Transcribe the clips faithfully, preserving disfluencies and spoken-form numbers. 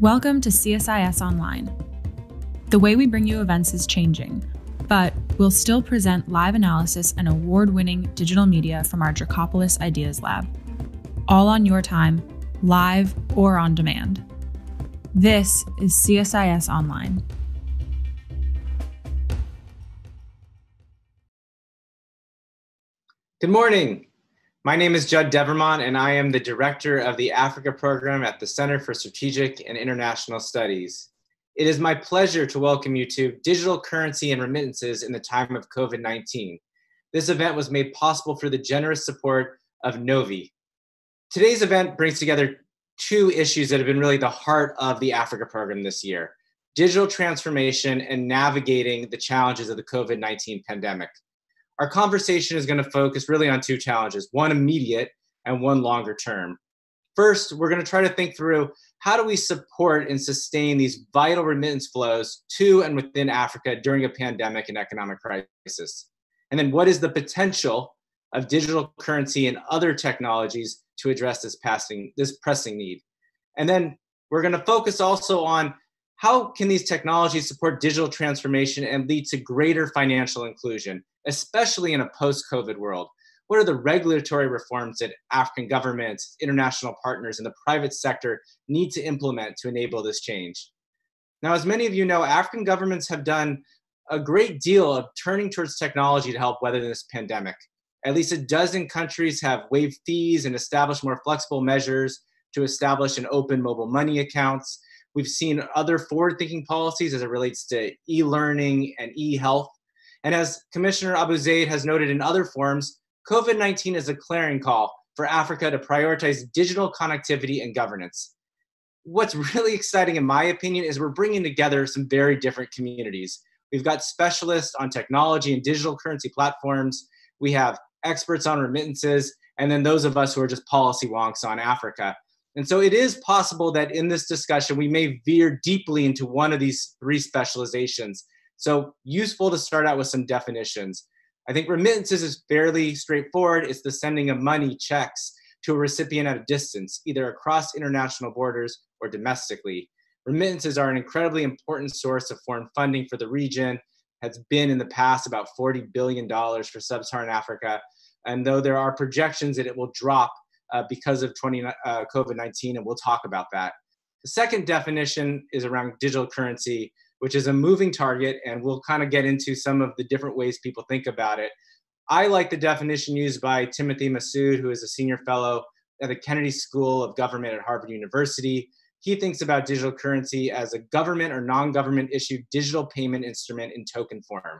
Welcome to C S I S Online. The way we bring you events is changing, but we'll still present live analysis and award-winning digital media from our Drakopoulos Ideas Lab, all on your time, live or on demand. This is C S I S Online. Good morning. My name is Judd Devermont, and I am the director of the Africa program at the Center for Strategic and International Studies. It is my pleasure to welcome you to Digital Currency and Remittances in the Time of COVID nineteen. This event was made possible through the generous support of Novi. Today's event brings together two issues that have been really the heart of the Africa program this year: digital transformation and navigating the challenges of the COVID nineteen pandemic. Our conversation is going to focus really on two challenges, one immediate and one longer term. First, we're going to try to think through how do we support and sustain these vital remittance flows to and within Africa during a pandemic and economic crisis? And then what is the potential of digital currency and other technologies to address this, passing, this pressing need? And then we're going to focus also on how can these technologies support digital transformation and lead to greater financial inclusion, especially in a post-COVID world? What are the regulatory reforms that African governments, international partners, and the private sector need to implement to enable this change? Now, as many of you know, African governments have done a great deal of turning towards technology to help weather this pandemic. At least a dozen countries have waived fees and established more flexible measures to establish and open mobile money accounts. We've seen other forward-thinking policies as it relates to e-learning and e-health. And as Commissioner Abou-Zeid has noted in other forums, COVID nineteen is a clarion call for Africa to prioritize digital connectivity and governance. What's really exciting, in my opinion, is we're bringing together some very different communities. We've got specialists on technology and digital currency platforms. We have experts on remittances, and then those of us who are just policy wonks on Africa. And so it is possible that in this discussion, we may veer deeply into one of these three specializations. So useful to start out with some definitions. I think remittances is fairly straightforward. It's the sending of money, checks, to a recipient at a distance, either across international borders or domestically. Remittances are an incredibly important source of foreign funding for the region. Has been in the past about forty billion dollars for sub-Saharan Africa. And though there are projections that it will drop uh, because of COVID nineteen, and we'll talk about that. The second definition is around digital currency, which is a moving target, and we'll kind of get into some of the different ways people think about it. I like the definition used by Timothy Massoud, who is a senior fellow at the Kennedy School of Government at Harvard University. He thinks about digital currency as a government or non-government issued digital payment instrument in token form.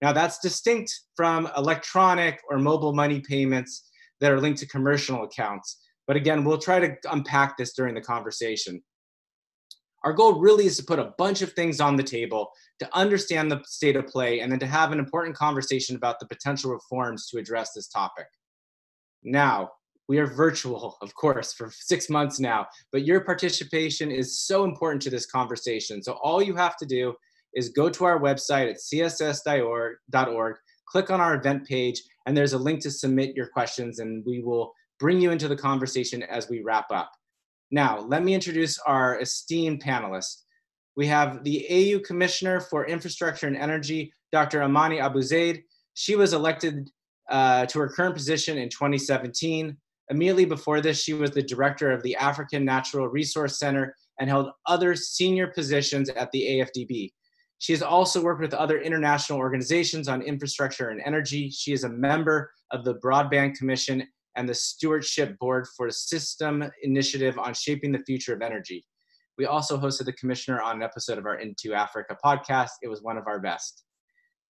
Now, that's distinct from electronic or mobile money payments that are linked to commercial accounts. But again, we'll try to unpack this during the conversation. Our goal really is to put a bunch of things on the table, to understand the state of play, and then to have an important conversation about the potential reforms to address this topic. Now, we are virtual, of course, for six months now, but your participation is so important to this conversation. So all you have to do is go to our website at C S S dot org, click on our event page, and there's a link to submit your questions, and we will bring you into the conversation as we wrap up. Now, let me introduce our esteemed panelists. We have the A U Commissioner for Infrastructure and Energy, Doctor Amani Abou-Zeid. She was elected uh, to her current position in twenty seventeen. Immediately before this, she was the Director of the African Natural Resource Center and held other senior positions at the A F D B. She has also worked with other international organizations on infrastructure and energy. She is a member of the Broadband Commission and the Stewardship Board for a System Initiative on Shaping the Future of Energy. We also hosted the commissioner on an episode of our Into Africa podcast. It was one of our best.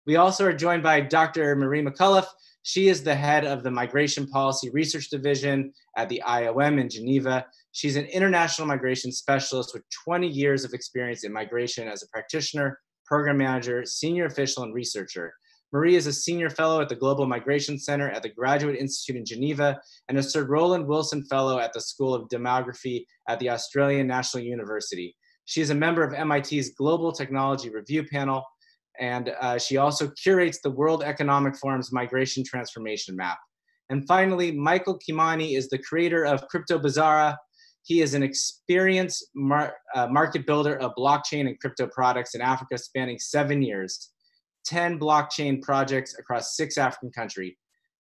We also are joined by Doctor Marie McAuliffe. She is the head of the Migration Policy Research Division at the I O M in Geneva. She's an international migration specialist with twenty years of experience in migration as a practitioner, program manager, senior official, and researcher. Marie is a senior fellow at the Global Migration Center at the Graduate Institute in Geneva and a Sir Roland Wilson Fellow at the School of Demography at the Australian National University. She is a member of M I T's Global Technology Review Panel, and uh, she also curates the World Economic Forum's Migration Transformation Map. And finally, Michael Kimani is the creator of Crypto Bazaar. He is an experienced mar uh, market builder of blockchain and crypto products in Africa, spanning seven years, ten blockchain projects across six African countries.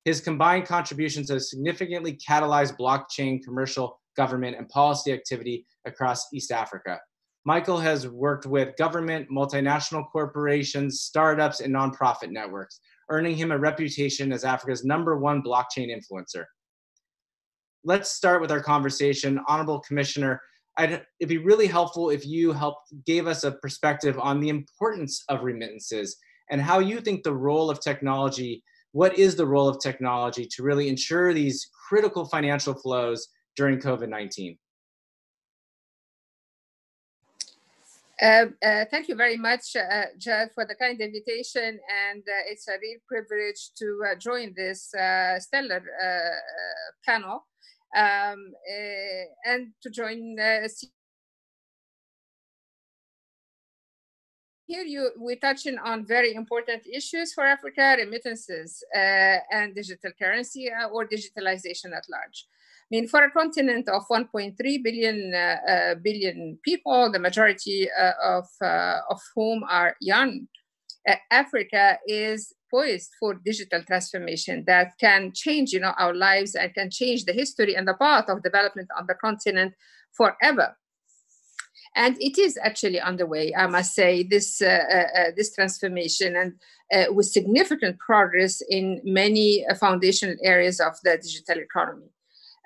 His combined contributions have significantly catalyzed blockchain, commercial, government, and policy activity across East Africa. Michael has worked with government, multinational corporations, startups, and nonprofit networks, earning him a reputation as Africa's number one blockchain influencer. Let's start with our conversation. Honorable Commissioner, I'd, it'd be really helpful if you helped gave us a perspective on the importance of remittances and how you think the role of technology, what is the role of technology to really ensure these critical financial flows during COVID nineteen? Uh, uh, thank you very much, uh, Judd, for the kind invitation, and uh, it's a real privilege to uh, join this uh, stellar uh, panel um, uh, and to join. Uh, here you, we're touching on very important issues for Africa, remittances uh, and digital currency uh, or digitalization at large. I mean, for a continent of one point three billion uh, uh, billion people, the majority uh, of, uh, of whom are young, uh, Africa is poised for digital transformation that can change, you know, our lives and can change the history and the path of development on the continent forever. And it is actually underway, I must say, this, uh, uh, this transformation, and uh, with significant progress in many uh, foundational areas of the digital economy.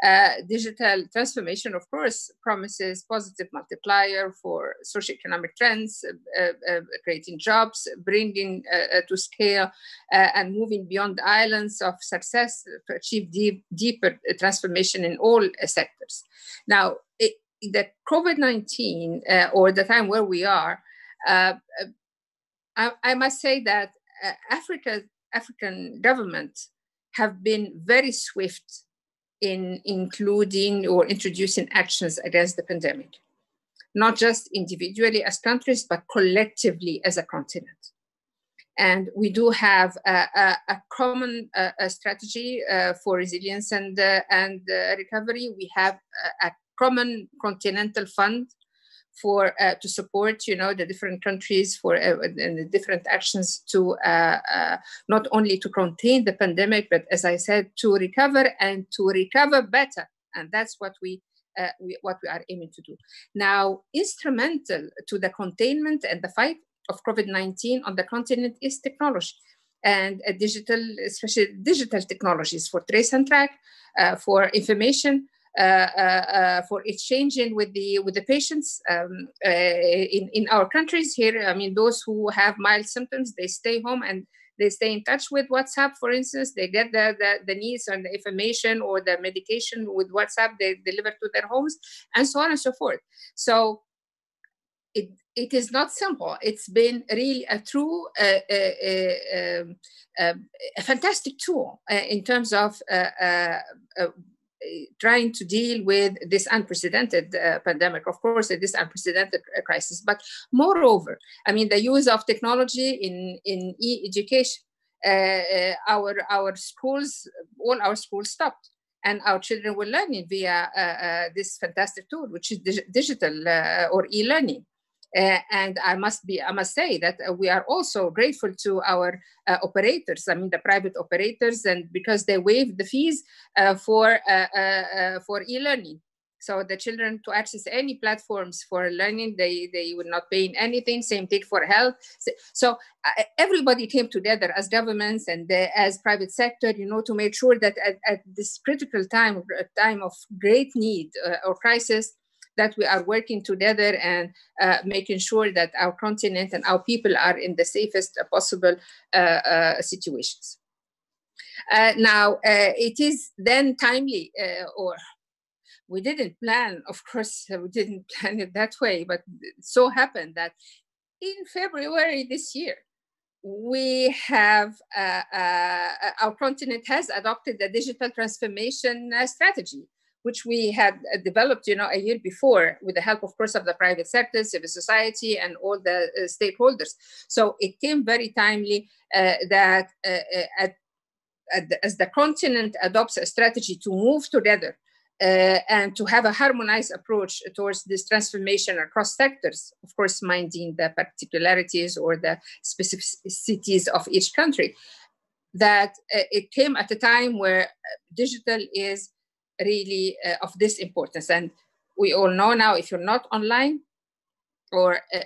Uh, digital transformation, of course, promises positive multiplier for socioeconomic trends, uh, uh, creating jobs, bringing uh, to scale uh, and moving beyond islands of success to achieve deep, deeper transformation in all uh, sectors. Now, it, the COVID nineteen uh, or the time where we are, uh, I, I must say that uh, Africa, African governments have been very swift in including or introducing actions against the pandemic, not just individually as countries, but collectively as a continent. And we do have a, a, a common uh, a strategy uh, for resilience and, uh, and uh, recovery. We have a, a common continental fund for uh, to support, you know, the different countries for uh, and the different actions to uh, uh, not only to contain the pandemic, but as I said, to recover and to recover better, and that's what we, uh, we what we are aiming to do. Now, instrumental to the containment and the fight of COVID nineteen on the continent is technology, and uh, digital, especially digital technologies for trace and track, uh, for information. Uh, uh, uh, for exchanging with the with the patients um, uh, in in our countries here. I mean, those who have mild symptoms, they stay home and they stay in touch with WhatsApp, for instance. They get the the, the needs and the information or the medication with WhatsApp. They deliver to their homes, and so on and so forth. So it it is not simple. It's been really a true, uh, uh, uh, uh, a fantastic tool uh, in terms of. Uh, uh, uh, trying to deal with this unprecedented uh, pandemic, of course, this unprecedented crisis. But moreover, I mean, the use of technology in, in e-education, uh, our, our schools, all our schools stopped. And our children were learning via uh, uh, this fantastic tool, which is dig digital uh, or e-learning. Uh, and I must be, I must say that uh, we are also grateful to our uh, operators. I mean, the private operators, and because they waived the fees uh, for uh, uh, for e-learning, so the children to access any platforms for learning, they they would not pay anything. Same thing for health. So, so uh, everybody came together as governments and the, as private sector, you know, to make sure that at, at this critical time, a time of great need uh, or crisis, that we are working together and uh, making sure that our continent and our people are in the safest possible uh, uh, situations. Uh, now, uh, it is then timely, uh, or we didn't plan, of course, we didn't plan it that way, but it so happened that in February this year, we have, uh, uh, our continent has adopted the digital transformation uh, strategy, which we had developed, you know, a year before with the help, of course, of the private sector, civil society, and all the uh, stakeholders. So it came very timely uh, that uh, at, at the, as the continent adopts a strategy to move together uh, and to have a harmonized approach towards this transformation across sectors, of course, minding the particularities or the specificities of each country. That uh, it came at a time where digital is really uh, of this importance. And we all know now, if you're not online, or uh,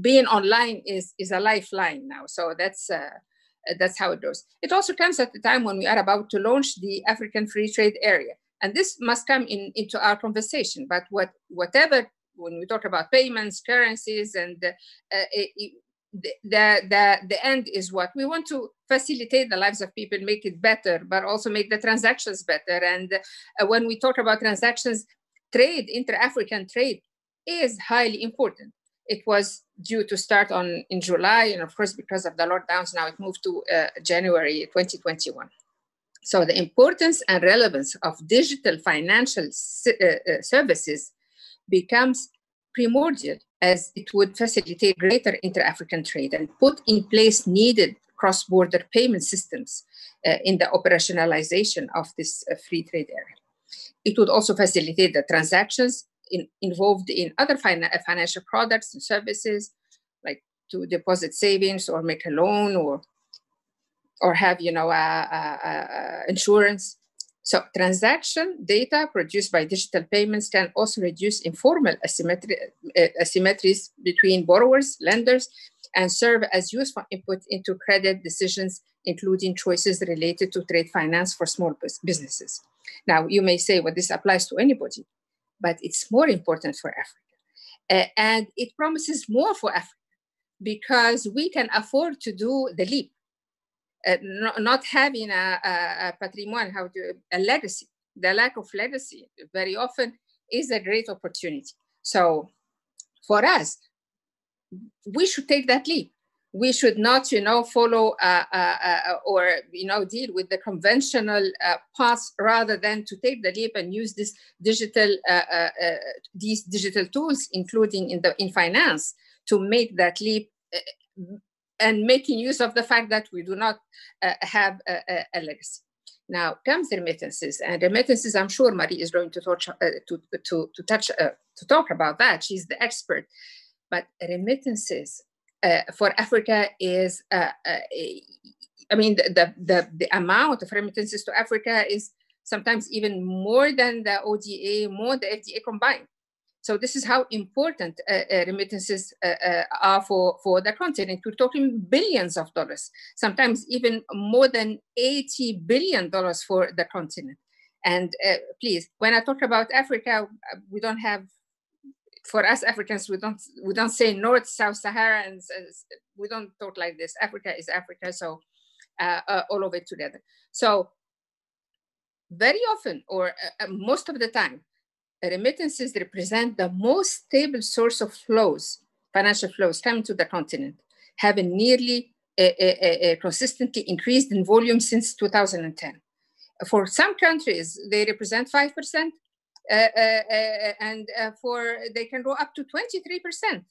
being online is, is a lifeline now. So that's, uh, that's how it goes. It also comes at a time when we are about to launch the African Free Trade Area. And this must come in, into our conversation, but what, whatever, when we talk about payments, currencies, and uh, it, it, the, the, the end is what we want to facilitate the lives of people, make it better, but also make the transactions better. And uh, when we talk about transactions, trade, inter-African trade is highly important. It was due to start on in July, and of course, because of the lockdowns, now it moved to uh, January twenty twenty-one. So the importance and relevance of digital financial uh, services becomes primordial, as it would facilitate greater inter-African trade and put in place needed cross-border payment systems uh, in the operationalization of this uh, free trade area. It would also facilitate the transactions in, involved in other fin financial products and services, like to deposit savings or make a loan, or or have, you know, uh, uh, uh, insurance. So transaction data produced by digital payments can also reduce informal asymmetri uh, asymmetries between borrowers, lenders, and serve as useful input into credit decisions, including choices related to trade finance for small businesses. Now, you may say, well, this applies to anybody, but it's more important for Africa. Uh, and it promises more for Africa, because we can afford to do the leap. Uh, no, not having a, a, a patrimoine, how to, a legacy. The lack of legacy very often is a great opportunity. So for us, we should take that leap. We should not, you know, follow uh, uh, uh, or, you know, deal with the conventional uh, paths, rather than to take the leap and use this digital, uh, uh, uh, these digital tools, including in, the, in finance, to make that leap, uh, and making use of the fact that we do not uh, have a, a, a legacy. Now comes remittances, and remittances, I'm sure Marie is going to, touch, uh, to, to, to, touch, uh, to talk about that. She's the expert. But remittances uh, for Africa is, uh, uh, I mean, the, the, the amount of remittances to Africa is sometimes even more than the O D A, more the F D A combined. So this is how important uh, uh, remittances uh, uh, are for, for the continent. We're talking billions of dollars, sometimes even more than eighty billion dollars for the continent. And uh, please, when I talk about Africa, we don't have, for us Africans, we don't, we don't say North, South Sahara, and uh, we don't talk like this. Africa is Africa, so uh, uh, all of it together. So very often, or uh, most of the time, remittances represent the most stable source of flows, financial flows coming to the continent, having nearly uh, uh, uh, consistently increased in volume since two thousand ten. For some countries, they represent five percent, uh, uh, uh, and uh, for they can go up to twenty-three percent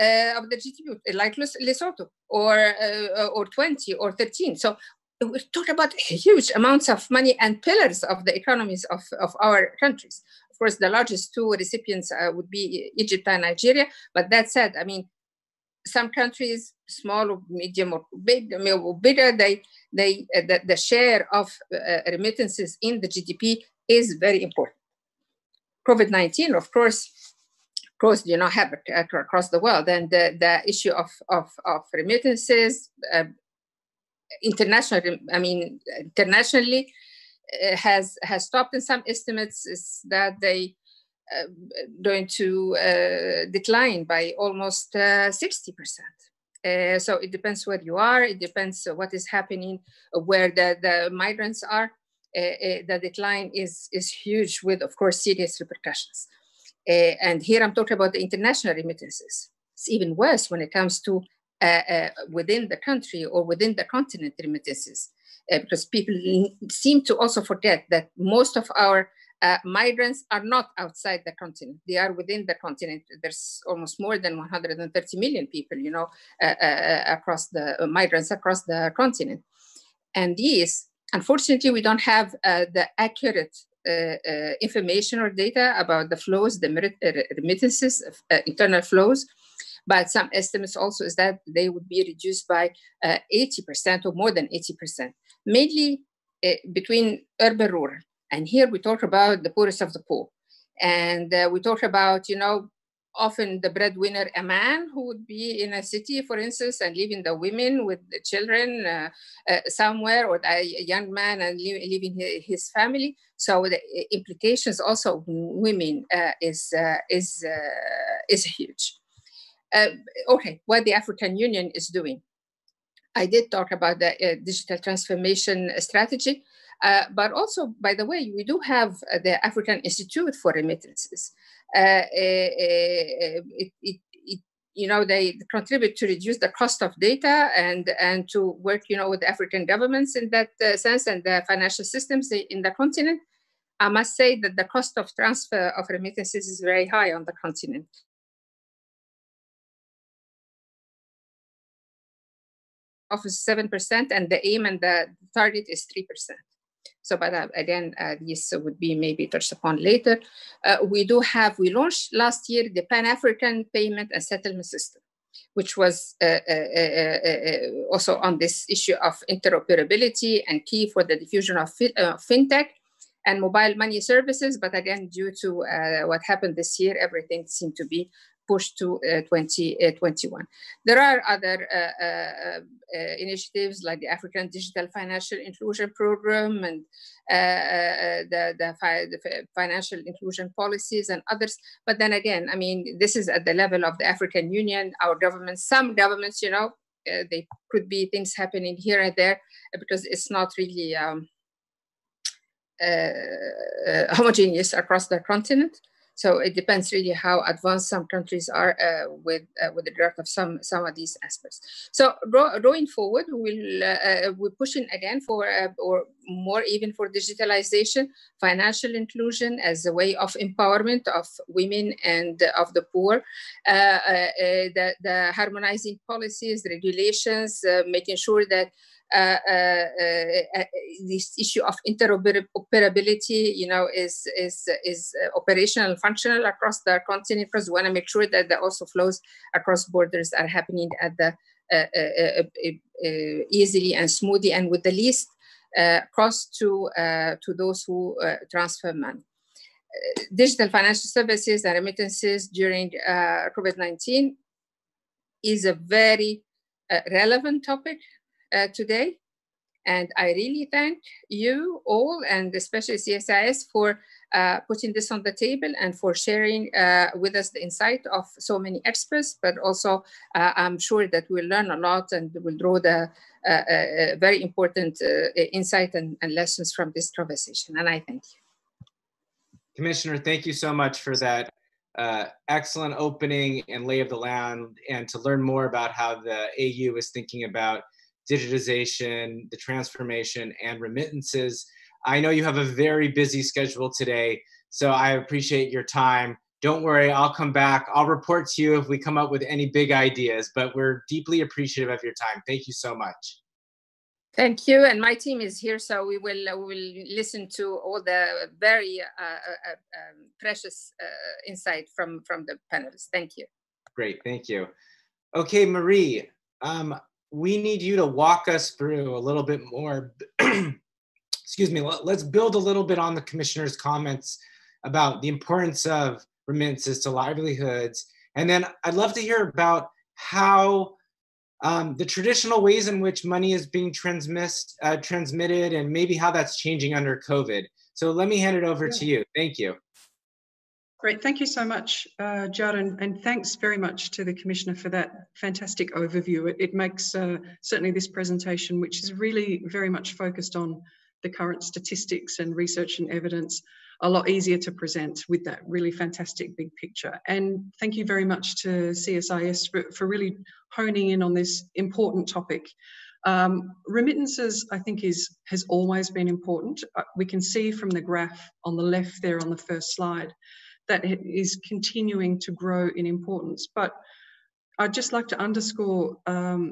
uh, of the G D P, like Lesotho, or uh, or twenty or thirteen. So we talk about huge amounts of money and pillars of the economies of, of our countries. Of course, the largest two recipients uh, would be Egypt and Nigeria. But that said, I mean, some countries, small or medium or big, or bigger, they, they, uh, the, the share of uh, remittances in the G D P is very important. COVID nineteen, of course, caused, you know, havoc across the world, and the, the issue of, of, of remittances, uh, international, I mean, internationally, has has stopped. In some estimates is that they uh, going to uh, decline by almost uh, sixty percent. Uh, so it depends where you are, it depends what is happening, where the, the migrants are. Uh, uh, the decline is, is huge, with, of course, serious repercussions. Uh, and here I'm talking about the international remittances. It's even worse when it comes to uh, uh, within the country or within the continent remittances. Uh, because people seem to also forget that most of our uh, migrants are not outside the continent. They are within the continent. There's almost more than one hundred thirty million people, you know, uh, uh, across the uh, migrants across the continent. And these, unfortunately, we don't have uh, the accurate uh, uh, information or data about the flows, the merit, uh, remittances, uh, internal flows. But some estimates also is that they would be reduced by uh, eighty percent or more than eighty percent, mainly uh, between urban rural. And here we talk about the poorest of the poor. And uh, we talk about, you know, often the breadwinner, a man who would be in a city, for instance, and leaving the women with the children uh, uh, somewhere, or a young man and leaving his family. So the implications also of women uh, is uh, is uh, is huge. Uh, okay, what the African Union is doing. I did talk about the uh, digital transformation strategy, uh, but also, by the way, we do have the African Institute for Remittances. Uh, uh, it, it, it, you know, they contribute to reduce the cost of data and, and to work, you know, with African governments in that uh, sense and the financial systems in the continent. I must say that the cost of transfer of remittances is very high on the continent. Offers seven percent, and the aim and the target is three percent. So, but uh, again, uh, this would be maybe touched upon later. Uh, we do have, we launched last year the Pan-African Payment and Settlement System, which was uh, uh, uh, uh, also on this issue of interoperability and key for the diffusion of fi uh, fintech and mobile money services. But again, due to uh, what happened this year, everything seemed to be pushed to uh, twenty twenty-one. There are other uh, uh, uh, initiatives like the African Digital Financial Inclusion Program and uh, uh, the, the, fi the financial inclusion policies and others. But then again, I mean, this is at the level of the African Union, our governments, some governments, you know, uh, they could be things happening here and there because it's not really um, uh, uh, homogeneous across the continent. So it depends really how advanced some countries are uh, with uh, with regard of some some of these aspects. So going forward, we'll uh, we're pushing again for uh, or more even for digitalization, financial inclusion as a way of empowerment of women and of the poor, uh, uh, the, the harmonizing policies, regulations, uh, making sure that. Uh, uh, uh, uh, this issue of interoperability, you know, is is is operational and functional across the continent, because we want to make sure that the also flows across borders are happening at the uh, uh, uh, uh, easily and smoothly and with the least uh, cost to uh, to those who uh, transfer money. Uh, digital financial services and remittances during uh, COVID nineteen is a very uh, relevant topic. Uh, today, and I really thank you all, and especially C S I S, for uh, putting this on the table and for sharing uh, with us the insight of so many experts, but also uh, I'm sure that we'll learn a lot and we'll draw the uh, uh, very important uh, insight and, and lessons from this conversation, and I thank you. Commissioner, thank you so much for that Uh, excellent opening and lay of the land, and to learn more about how the A U is thinking about digitization, the transformation, and remittances. I know you have a very busy schedule today, so I appreciate your time. Don't worry, I'll come back. I'll report to you if we come up with any big ideas, but we're deeply appreciative of your time. Thank you so much. Thank you, and my team is here, so we will, uh, we will listen to all the very uh, uh, um, precious uh, insight from, from the panelists. Thank you. Great, thank you. Okay, Marie. Um, We need you to walk us through a little bit more. Excuse me, let's build a little bit on the commissioner's comments about the importance of remittances to livelihoods. And then I'd love to hear about how um, the traditional ways in which money is being transmissed, uh, transmitted, and maybe how that's changing under COVID. So let me hand it over yeah. to you. Thank you. Great, thank you so much, uh, Judd, and, and thanks very much to the Commissioner for that fantastic overview. It, it makes uh, certainly this presentation, which is really very much focused on the current statistics and research and evidence, a lot easier to present with that really fantastic big picture. And thank you very much to C S I S for, for really honing in on this important topic. Um, remittances, I think, is, has always been important. We can see from the graph on the left there on the first slide that it is continuing to grow in importance. But I'd just like to underscore um,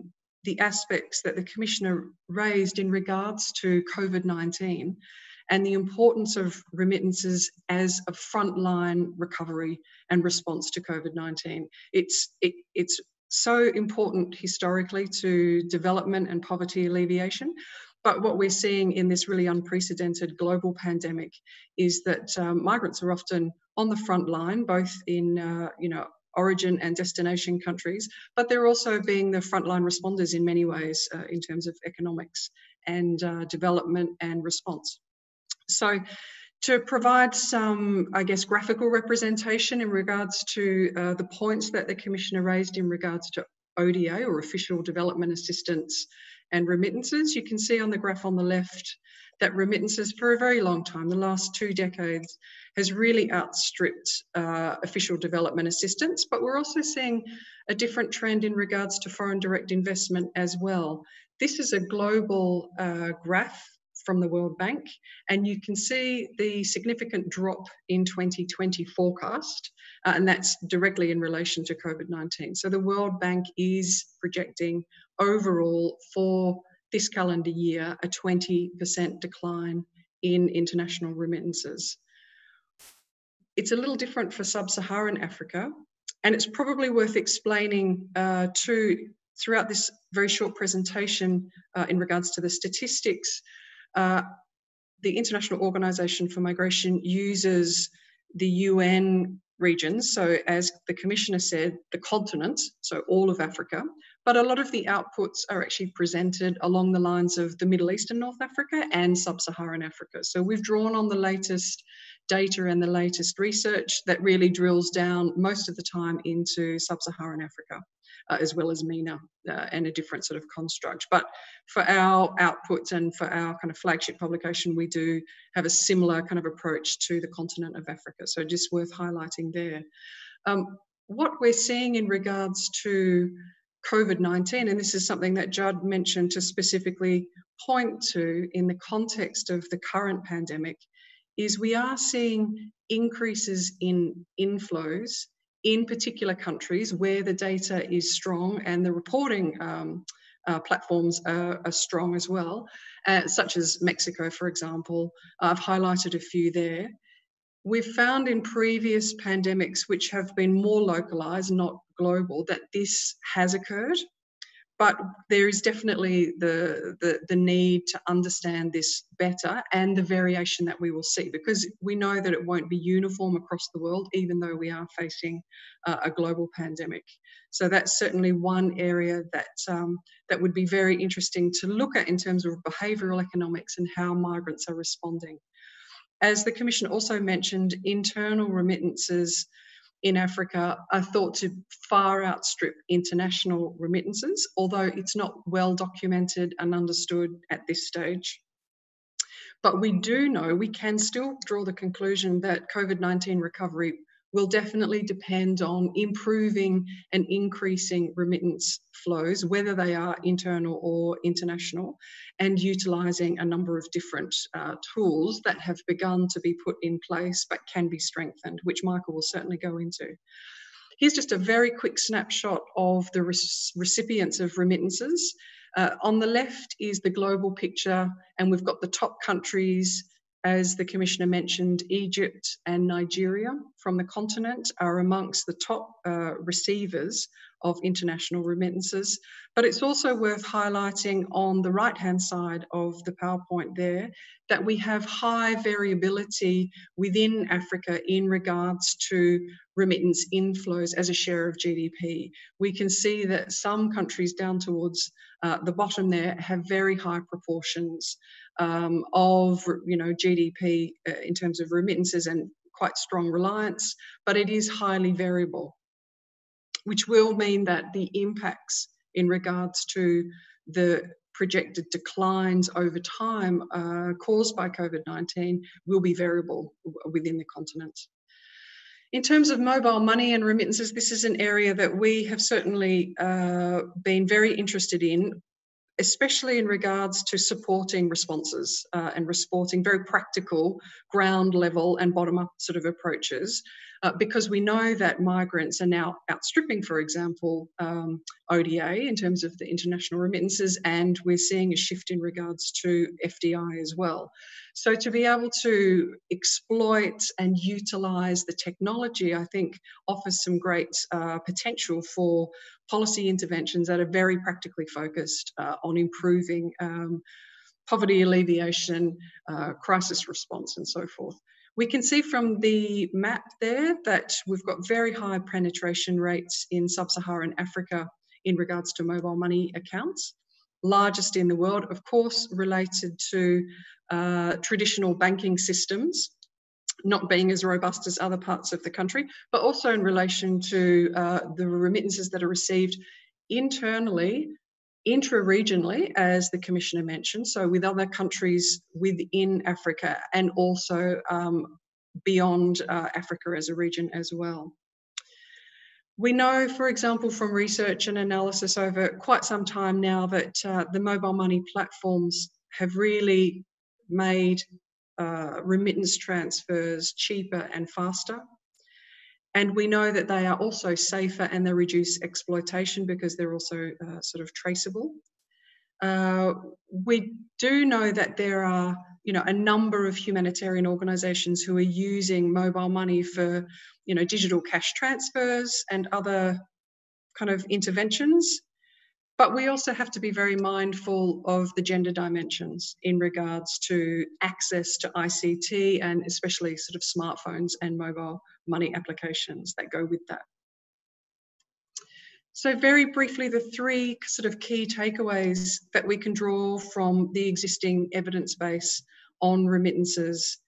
the aspects that the Commissioner raised in regards to COVID nineteen and the importance of remittances as a frontline recovery and response to COVID nineteen. It's, it, it's so important historically to development and poverty alleviation. But what we're seeing in this really unprecedented global pandemic is that um, migrants are often on the front line, both in uh, you know, origin and destination countries, but they're also being the frontline responders in many ways uh, in terms of economics and uh, development and response. So to provide some, I guess, graphical representation in regards to uh, the points that the Commissioner raised in regards to O D A, or official development assistance, and remittances, you can see on the graph on the left that remittances for a very long time, the last two decades, has really outstripped uh, official development assistance. But we're also seeing a different trend in regards to foreign direct investment as well. This is a global uh, graph from the World Bank, and you can see the significant drop in twenty twenty forecast, uh, and that's directly in relation to COVID nineteen. So the World Bank is projecting overall for this calendar year a twenty percent decline in international remittances. It's a little different for sub-Saharan Africa, and it's probably worth explaining uh, to throughout this very short presentation uh, in regards to the statistics. Uh, the International Organization for Migration uses the U N regions, so as the Commissioner said, the continent, so all of Africa, but a lot of the outputs are actually presented along the lines of the Middle East and North Africa and sub-Saharan Africa. So we've drawn on the latest data and the latest research that really drills down most of the time into sub-Saharan Africa, Uh, as well as MENA uh, and a different sort of construct. But for our outputs and for our kind of flagship publication, we do have a similar kind of approach to the continent of Africa. So just worth highlighting there. Um, what we're seeing in regards to COVID nineteen, and this is something that Judd mentioned to specifically point to in the context of the current pandemic, is we are seeing increases in inflows in particular countries where the data is strong and the reporting um, uh, platforms are, are strong as well, uh, such as Mexico, for example. I've highlighted a few there. We've found in previous pandemics, which have been more localized, not global, that this has occurred, but there is definitely the, the, the need to understand this better and the variation that we will see, because we know that it won't be uniform across the world, even though we are facing uh, a global pandemic. So that's certainly one area that, um, that would be very interesting to look at in terms of behavioural economics and how migrants are responding. As the Commission also mentioned, internal remittances in Africa are thought to far outstrip international remittances, although it's not well documented and understood at this stage. But we do know, we can still draw the conclusion that COVID nineteen recovery will definitely depend on improving and increasing remittance flows, whether they are internal or international, and utilising a number of different uh, tools that have begun to be put in place but can be strengthened, which Michael will certainly go into. Here's just a very quick snapshot of the recipients of remittances. Uh, on the left is the global picture, and we've got the top countries. As the Commissioner mentioned, Egypt and Nigeria from the continent are amongst the top uh, receivers of international remittances. But it's also worth highlighting on the right-hand side of the PowerPoint there that we have high variability within Africa in regards to remittance inflows as a share of G D P. We can see that some countries down towards uh, the bottom there have very high proportions Um, of you know G D P uh, in terms of remittances and quite strong reliance, but it is highly variable, which will mean that the impacts in regards to the projected declines over time uh, caused by COVID nineteen will be variable within the continent. In terms of mobile money and remittances, this is an area that we have certainly uh, been very interested in, especially in regards to supporting responses uh, and supporting very practical ground level and bottom up sort of approaches uh, because we know that migrants are now outstripping, for example, um, O D A in terms of the international remittances, and we're seeing a shift in regards to F D I as well. So to be able to exploit and utilise the technology, I think, offers some great uh, potential for policy interventions that are very practically focused uh, on improving um, poverty alleviation, uh, crisis response, and so forth. We can see from the map there that we've got very high penetration rates in sub-Saharan Africa in regards to mobile money accounts, largest in the world, of course, related to uh, traditional banking systems not being as robust as other parts of the country, but also in relation to uh, the remittances that are received internally, intra-regionally, as the Commissioner mentioned, so with other countries within Africa and also um, beyond uh, Africa as a region as well. We know, for example, from research and analysis over quite some time now that uh, the mobile money platforms have really made uh, remittance transfers cheaper and faster. And we know that they are also safer and they reduce exploitation because they're also uh, sort of traceable. Uh, we do know that there are, you know, a number of humanitarian organisations who are using mobile money for, you know, digital cash transfers and other kind of interventions. But we also have to be very mindful of the gender dimensions in regards to access to I C T and especially sort of smartphones and mobile money applications that go with that. So very briefly, the three sort of key takeaways that we can draw from the existing evidence base on remittances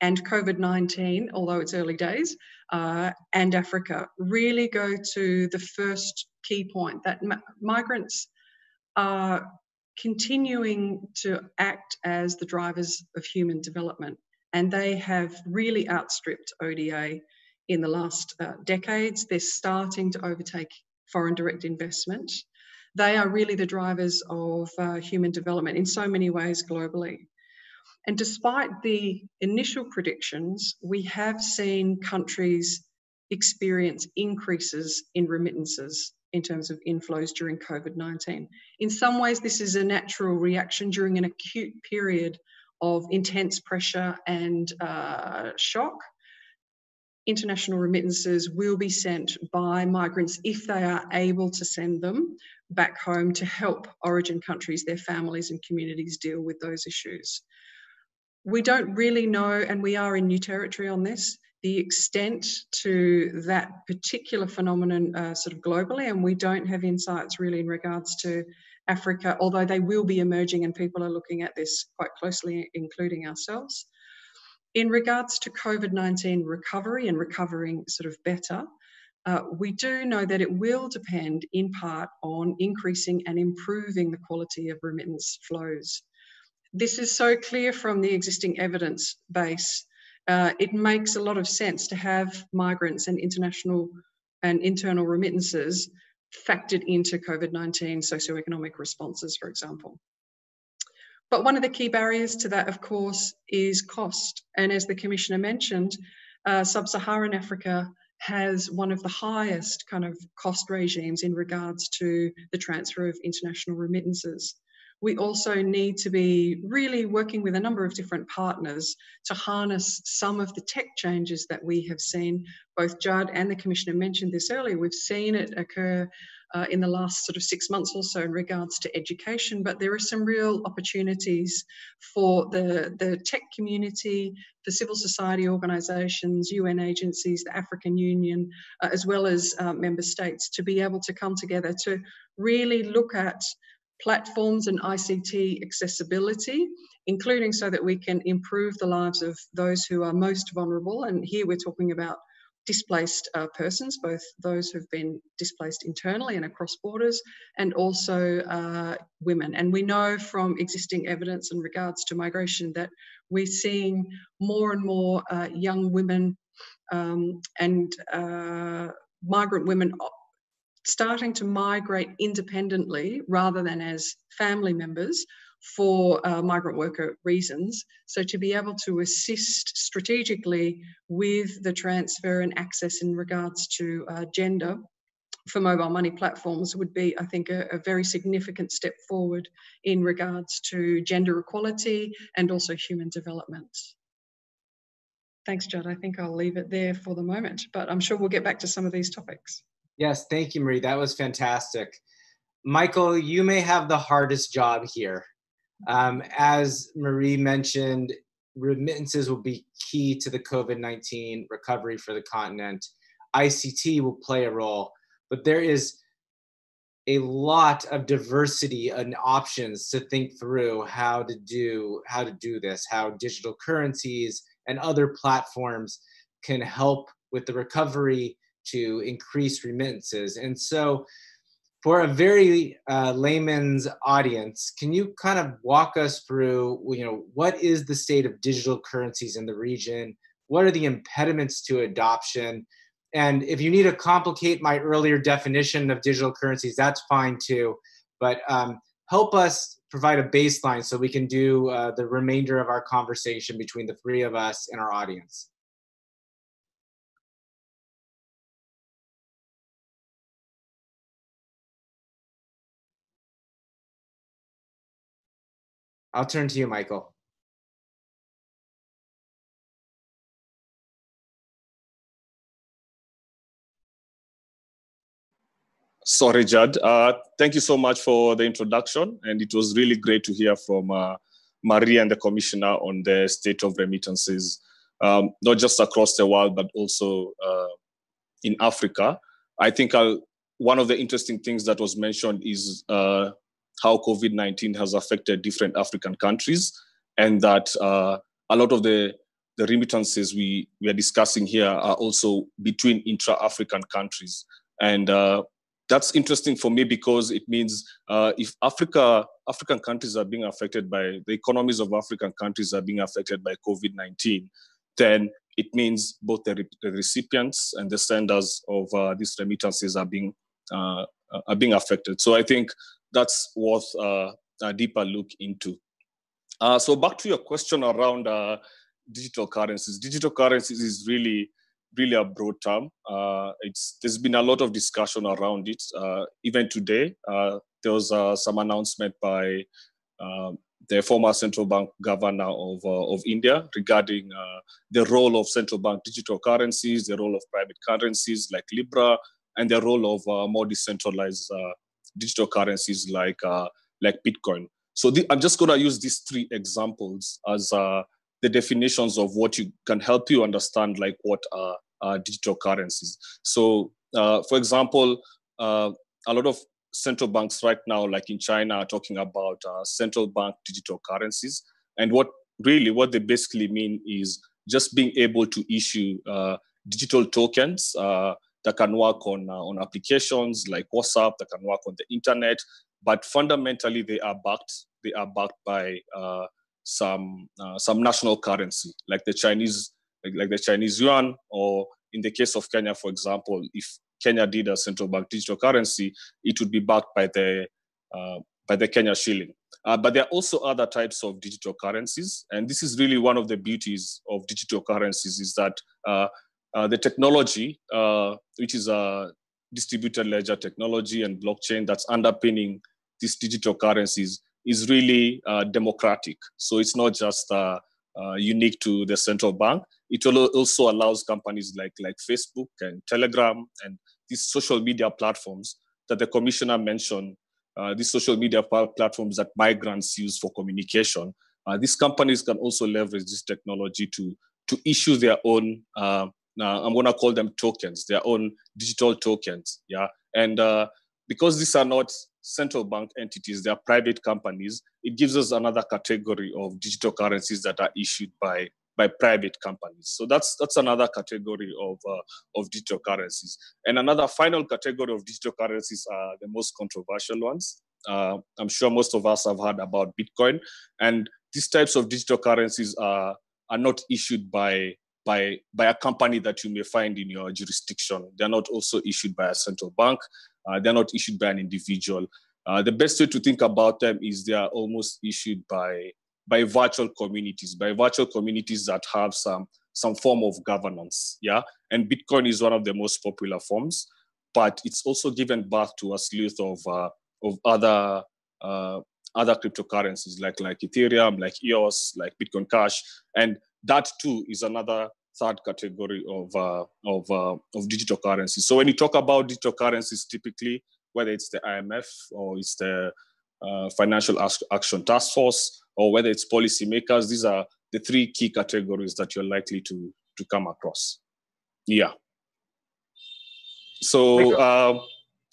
and COVID nineteen, although it's early days, uh, and Africa, really go to the first key point that migrants are continuing to act as the drivers of human development, and they have really outstripped O D A in the last uh, decades. They're starting to overtake foreign direct investment. They are really the drivers of uh, human development in so many ways globally. And despite the initial predictions, we have seen countries experience increases in remittances in terms of inflows during COVID nineteen. In some ways, this is a natural reaction during an acute period of intense pressure and uh, shock. International remittances will be sent by migrants, if they are able to send them, back home to help origin countries, their families and communities deal with those issues. We don't really know, and we are in new territory on this, the extent to that particular phenomenon uh, sort of globally, and we don't have insights really in regards to Africa, although they will be emerging and people are looking at this quite closely, including ourselves. In regards to COVID nineteen recovery and recovering sort of better, uh, we do know that it will depend in part on increasing and improving the quality of remittance flows. This is so clear from the existing evidence base. Uh, it makes a lot of sense to have migrants and international and internal remittances factored into COVID nineteen socioeconomic responses, for example. But one of the key barriers to that, of course, is cost. And as the Commissioner mentioned, uh, sub-Saharan Africa has one of the highest kind of cost regimes in regards to the transfer of international remittances. We also need to be really working with a number of different partners to harness some of the tech changes that we have seen. Both Judd and the Commissioner mentioned this earlier. We've seen it occur uh, in the last sort of six months or so in regards to education, but there are some real opportunities for the, the tech community, the civil society organisations, U N agencies, the African Union, uh, as well as uh, member states, to be able to come together to really look at platforms and I C T accessibility, including so that we can improve the lives of those who are most vulnerable. And here we're talking about displaced uh, persons, both those who've been displaced internally and across borders, and also uh, women. And we know from existing evidence in regards to migration that we're seeing more and more uh, young women um, and uh, migrant women starting to migrate independently rather than as family members, for uh, migrant worker reasons. So to be able to assist strategically with the transfer and access in regards to uh, gender for mobile money platforms would be, I think, a, a very significant step forward in regards to gender equality and also human development. Thanks, Judd. I think I'll leave it there for the moment, but I'm sure we'll get back to some of these topics. Yes, thank you, Marie. That was fantastic. Michael, you may have the hardest job here. Um, as Marie mentioned, remittances will be key to the COVID nineteen recovery for the continent. I C T will play a role, but there is a lot of diversity and options to think through how to do, how to do this, how digital currencies and other platforms can help with the recovery to increase remittances. And so for a very uh, layman's audience, can you kind of walk us through, you know, what is the state of digital currencies in the region? What are the impediments to adoption? And if you need to complicate my earlier definition of digital currencies, that's fine too. But um, help us provide a baseline so we can do uh, the remainder of our conversation between the three of us and our audience. I'll turn to you, Michael. Sorry, Judd. Uh, thank you so much for the introduction. And it was really great to hear from uh, Marie and the Commissioner on the state of remittances, um, not just across the world, but also uh, in Africa. I think I'll, one of the interesting things that was mentioned is uh, how COVID nineteen has affected different African countries, and that uh, a lot of the, the remittances we, we are discussing here are also between intra-African countries. And uh, that's interesting for me because it means uh, if Africa, African countries are being affected by, the economies of African countries are being affected by COVID nineteen, then it means both the, re the recipients and the senders of uh, these remittances are being, uh, are being affected. So I think that's worth uh, a deeper look into. Uh, so back to your question around uh, digital currencies. Digital currencies is really, really a broad term. Uh, it's, there's been a lot of discussion around it. Uh, even today, uh, there was uh, some announcement by uh, the former central bank governor of, uh, of India regarding uh, the role of central bank digital currencies, the role of private currencies like Libra, and the role of uh, more decentralized uh, digital currencies like uh, like Bitcoin. So the, I'm just going to use these three examples as uh, the definitions of what you can help you understand, like what are uh, digital currencies. So, uh, for example, uh, a lot of central banks right now, like in China, are talking about uh, central bank digital currencies. And what really what they basically mean is just being able to issue uh, digital tokens Uh, that can work on, uh, on applications like WhatsApp, that can work on the internet, but fundamentally they are backed, they are backed by uh, some, uh, some national currency, like the Chinese, like, like the Chinese yuan, or in the case of Kenya, for example, if Kenya did a central bank digital currency, it would be backed by the, uh, by the Kenya shilling. Uh, but there are also other types of digital currencies. And this is really one of the beauties of digital currencies is that uh, Uh, the technology, uh, which is a distributed ledger technology and blockchain that's underpinning these digital currencies, is really uh, democratic. So it's not just uh, uh, unique to the central bank. It also allows companies like, like Facebook and Telegram and these social media platforms that the Commissioner mentioned, uh, these social media platforms that migrants use for communication. Uh, these companies can also leverage this technology to, to issue their own uh, Now, I'm going to call them tokens, their own digital tokens, yeah? And uh, because these are not central bank entities, they are private companies, it gives us another category of digital currencies that are issued by, by private companies. So that's, that's another category of, uh, of digital currencies. And another final category of digital currencies are the most controversial ones. Uh, I'm sure most of us have heard about Bitcoin. And these types of digital currencies are, are not issued by By, by a company that you may find in your jurisdiction. They're not also issued by a central bank. Uh, they're not issued by an individual. Uh, the best way to think about them is they are almost issued by, by virtual communities, by virtual communities that have some, some form of governance, yeah? And Bitcoin is one of the most popular forms, but it's also given birth to a slew of, uh, of other, uh, other cryptocurrencies like, like Ethereum, like E O S, like Bitcoin Cash. And that too is another third category of, uh, of, uh, of digital currencies. So when you talk about digital currencies, typically, whether it's the I M F or it's the uh, Financial Action Task Force, or whether it's policymakers, these are the three key categories that you're likely to, to come across. Yeah. So, uh,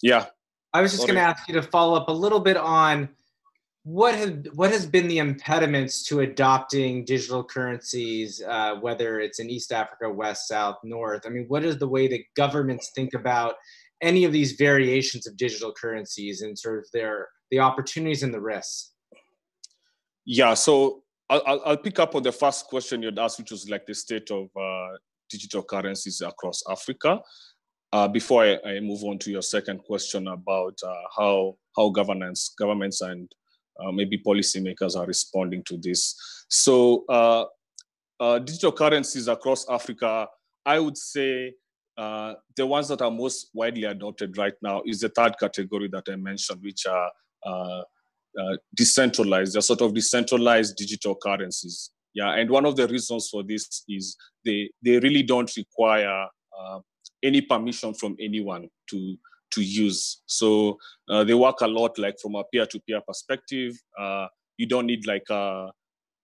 yeah. I was just going to ask you to follow up a little bit on what have, what has been the impediments to adopting digital currencies, uh, whether it's in East Africa, West, South, North? I mean, what is the way that governments think about any of these variations of digital currencies and sort of their, the opportunities and the risks? Yeah, so I'll, I'll pick up on the first question you'd asked, which was like the state of uh, digital currencies across Africa. Uh, before I, I move on to your second question about uh, how, how governance, governments and uh, maybe policymakers are responding to this. So uh, uh, digital currencies across Africa, I would say, Uh, the ones that are most widely adopted right now is the third category that I mentioned, which are uh, uh, decentralized. They're sort of decentralized digital currencies. Yeah, and one of the reasons for this is they they really don't require uh, any permission from anyone to to use. So uh, they work a lot like from a peer-to-peer perspective. Uh, you don't need like a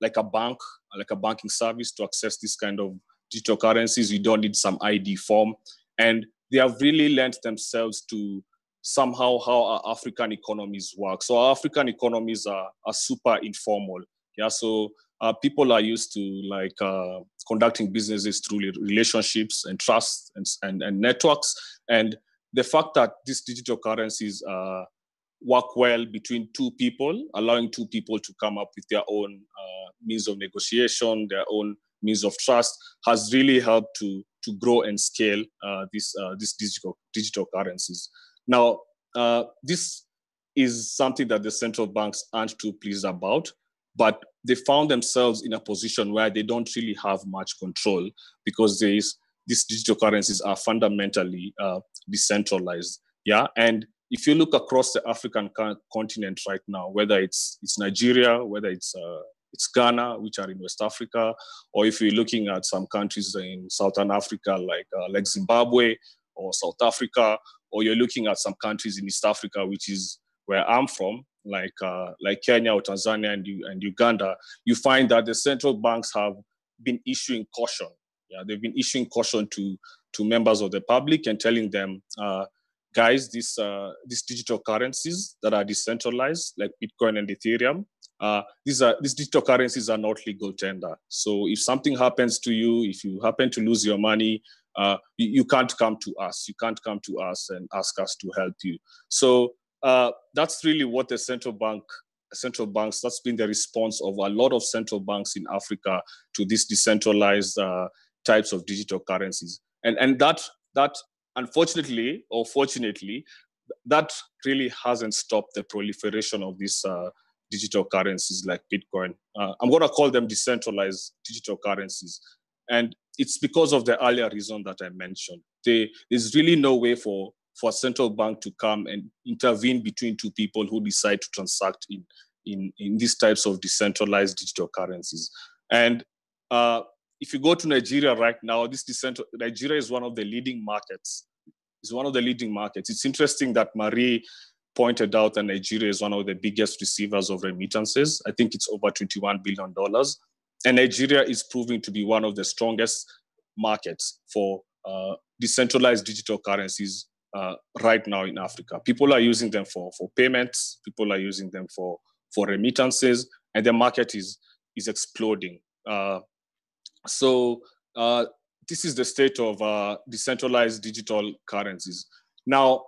like a bank, like a banking service to access this kind of digital currencies. You don't need some I D form. And they have really lent themselves to somehow how our African economies work. So our African economies are, are super informal. Yeah, so uh, people are used to like uh, conducting businesses through relationships and trust and, and, and networks. And the fact that these digital currencies uh, work well between two people, allowing two people to come up with their own uh, means of negotiation, their own means of trust, has really helped to, to grow and scale uh, these uh, this digital, digital currencies. Now, uh, this is something that the central banks aren't too pleased about, but they found themselves in a position where they don't really have much control because there is, these digital currencies are fundamentally uh, decentralized. Yeah, and if you look across the African continent right now, whether it's, it's Nigeria, whether it's uh, It's Ghana, which are in West Africa, or if you're looking at some countries in Southern Africa, like, uh, like Zimbabwe or South Africa, or you're looking at some countries in East Africa, which is where I'm from, like, uh, like Kenya or Tanzania and, and Uganda, you find that the central banks have been issuing caution. Yeah, they've been issuing caution to, to members of the public and telling them, uh, guys, this, uh, these digital currencies that are decentralized, like Bitcoin and Ethereum, Uh, these are these digital currencies are not legal tender. So if something happens to you, if you happen to lose your money, uh, you, you can't come to us. You can't come to us and ask us to help you. So uh, that's really what the central bank, central banks. That's been the response of a lot of central banks in Africa to these decentralized uh, types of digital currencies. And and that that unfortunately or fortunately, that really hasn't stopped the proliferation of these Uh, digital currencies like Bitcoin. Uh, I'm going to call them decentralized digital currencies. And it's because of the earlier reason that I mentioned. They, there's really no way for, for a central bank to come and intervene between two people who decide to transact in, in, in these types of decentralized digital currencies. And uh, if you go to Nigeria right now, this decentral, Nigeria is one of the leading markets. It's one of the leading markets. It's interesting that Marie pointed out that Nigeria is one of the biggest receivers of remittances. I think it's over twenty-one billion dollars. And Nigeria is proving to be one of the strongest markets for uh, decentralized digital currencies uh, right now in Africa. People are using them for, for payments. People are using them for, for remittances. And the market is, is exploding. Uh, so uh, this is the state of uh, decentralized digital currencies. Now,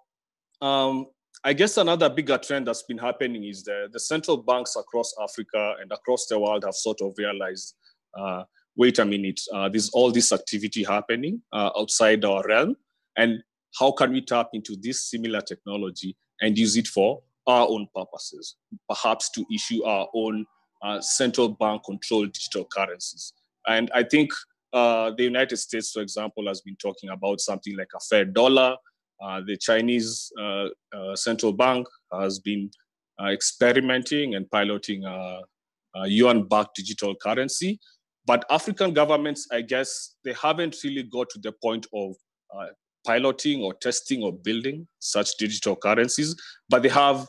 um, I guess another bigger trend that's been happening is the, the central banks across Africa and across the world have sort of realized, uh, wait a minute, uh, there's all this activity happening uh, outside our realm, and how can we tap into this similar technology and use it for, our own purposes, perhaps to issue our own uh, central bank controlled digital currencies. And I think uh, the United States, for example, has been talking about something like a Fed dollar. Uh, the Chinese uh, uh, central bank has been uh, experimenting and piloting a, a yuan-backed digital currency. But African governments, I guess, they haven't really got to the point of uh, piloting or testing or building such digital currencies, but they have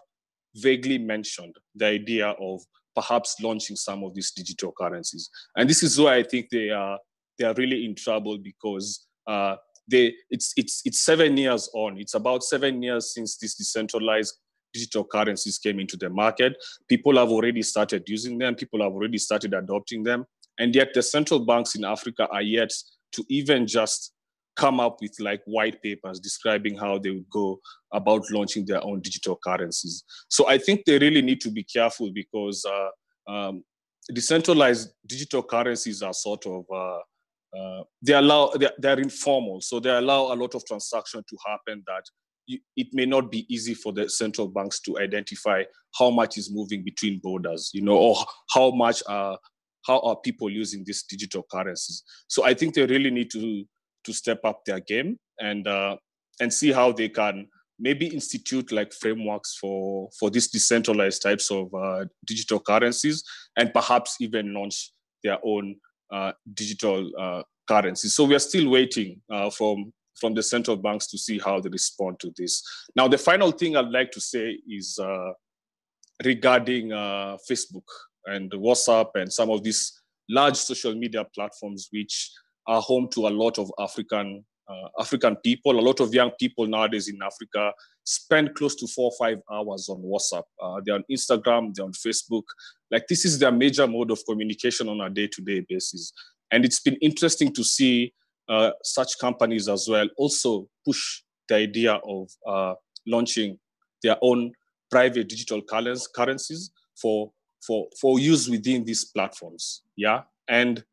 vaguely mentioned the idea of perhaps launching some of these digital currencies. And this is why I think they are, they are really in trouble, because uh, they, it's, it's, it's seven years on. It's about seven years since these decentralized digital currencies came into the market. People have already started using them. People have already started adopting them. And yet the central banks in Africa are yet to even just come up with like white papers describing how they would go about launching their own digital currencies. So I think they really need to be careful, because uh, um, decentralized digital currencies are sort of, uh, uh, they allow, they're, they're informal. So they allow a lot of transaction to happen that it may not be easy for the central banks to identify how much is moving between borders, you know, or how much are, uh, how are people using these digital currencies. So I think they really need to, to step up their game and uh, and see how they can maybe institute like frameworks for for these decentralized types of uh, digital currencies, and perhaps even launch their own uh, digital uh, currencies. So we are still waiting uh, from from the central banks to see how they respond to this. Now, the final thing I'd like to say is uh, regarding uh, Facebook and WhatsApp and some of these large social media platforms, which are home to a lot of African uh, African people. A lot of young people nowadays in Africa spend close to four or five hours on WhatsApp. Uh, they're on Instagram, they're on Facebook. Like, this is their major mode of communication on a day-to-day basis. And it's been interesting to see uh, such companies as well also push the idea of uh, launching their own private digital currencies for, for, for use within these platforms, yeah? And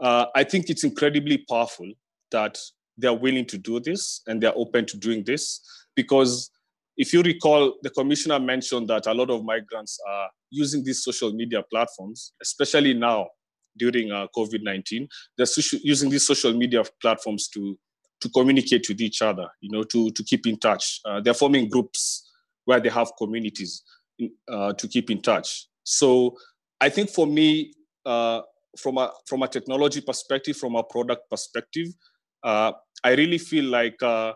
Uh, I think it's incredibly powerful that they're willing to do this and they're open to doing this, because if you recall, the commissioner mentioned that a lot of migrants are using these social media platforms, especially now during uh, COVID nineteen. They're using these social media platforms to, to communicate with each other, you know, to, to keep in touch. Uh, they're forming groups where they have communities in, uh, to keep in touch. So I think for me, uh, From a, from a technology perspective, from a product perspective, uh, I really feel like uh,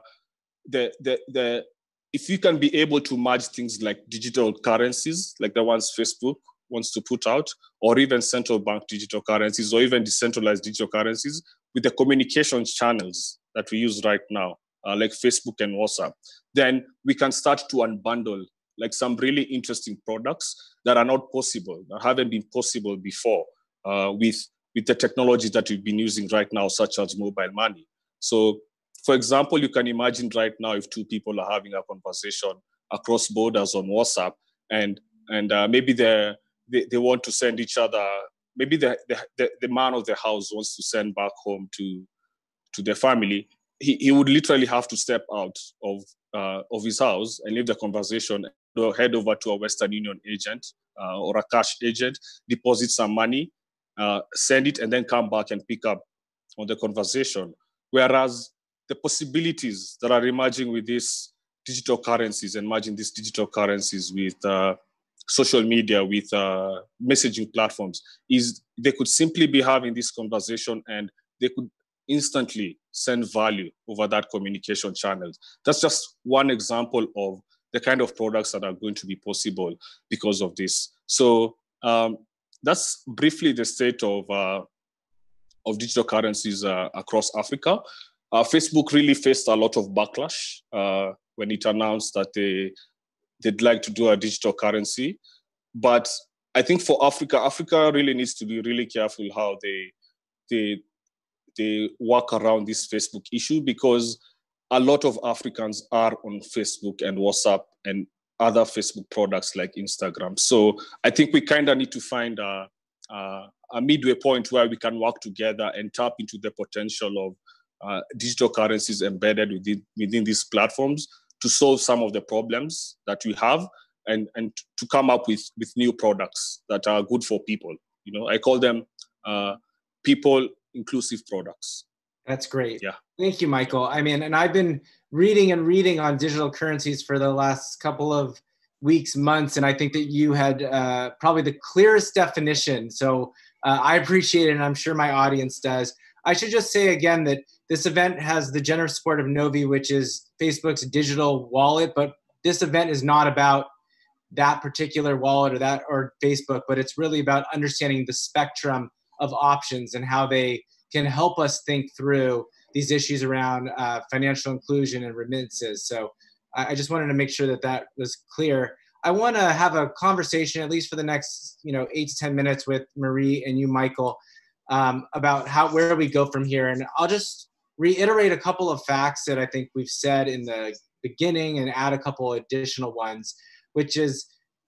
the, the, the, if you can be able to merge things like digital currencies, like the ones Facebook wants to put out, or even central bank digital currencies, or even decentralized digital currencies, with the communication channels that we use right now, uh, like Facebook and WhatsApp, then we can start to unbundle like some really interesting products that are not possible, that haven't been possible before. Uh, with, with the technology that we've been using right now, such as mobile money. So, for example, you can imagine right now if two people are having a conversation across borders on WhatsApp, and and uh, maybe they, they want to send each other, maybe the, the, the man of the house wants to send back home to, to their family, he, he would literally have to step out of, uh, of his house and leave the conversation, or head over to a Western Union agent uh, or a cash agent, deposit some money, Uh, send it, and then come back and pick up on the conversation. Whereas the possibilities that are emerging with these digital currencies, and merging these digital currencies with uh, social media, with uh, messaging platforms, is they could simply be having this conversation and they could instantly send value over that communication channel. That's just one example of the kind of products that are going to be possible because of this. So, um, that's briefly the state of, uh, of digital currencies uh, across Africa. Uh, Facebook really faced a lot of backlash uh, when it announced that they, they'd like to do a digital currency. But I think for Africa, Africa really needs to be really careful how they, they, they work around this Facebook issue, because a lot of Africans are on Facebook and WhatsApp and other Facebook products like Instagram. So I think we kind of need to find a, a, a midway point where we can work together and tap into the potential of uh, digital currencies embedded within, within these platforms to solve some of the problems that we have, and and to come up with with new products that are good for people. You know, I call them uh, people inclusive products. That's great. Yeah. Thank you, Michael. I mean, and I've been reading and reading on digital currencies for the last couple of weeks, months, and I think that you had uh, probably the clearest definition. So uh, I appreciate it, and I'm sure my audience does. I should just say again that this event has the generous support of Novi, which is Facebook's digital wallet, but this event is not about that particular wallet or that or Facebook, but it's really about understanding the spectrum of options and how they can help us think through these issues around uh, financial inclusion and remittances. So I, I just wanted to make sure that that was clear. I want to have a conversation, at least for the next, you know, eight to ten minutes with Marie and you, Michael, um, about how, where we go from here. And I'll just reiterate a couple of facts that I think we've said in the beginning and add a couple additional ones, which is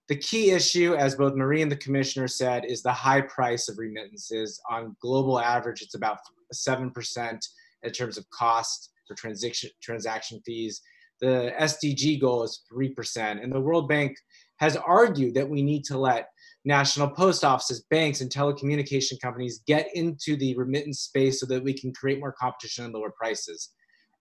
the key issue, as both Marie and the commissioner said, is the high price of remittances. On global average, it's about seven percent in terms of cost for transaction transaction fees. The S D G goal is three percent. And the World Bank has argued that we need to let national post offices, banks, and telecommunication companies get into the remittance space so that we can create more competition and lower prices.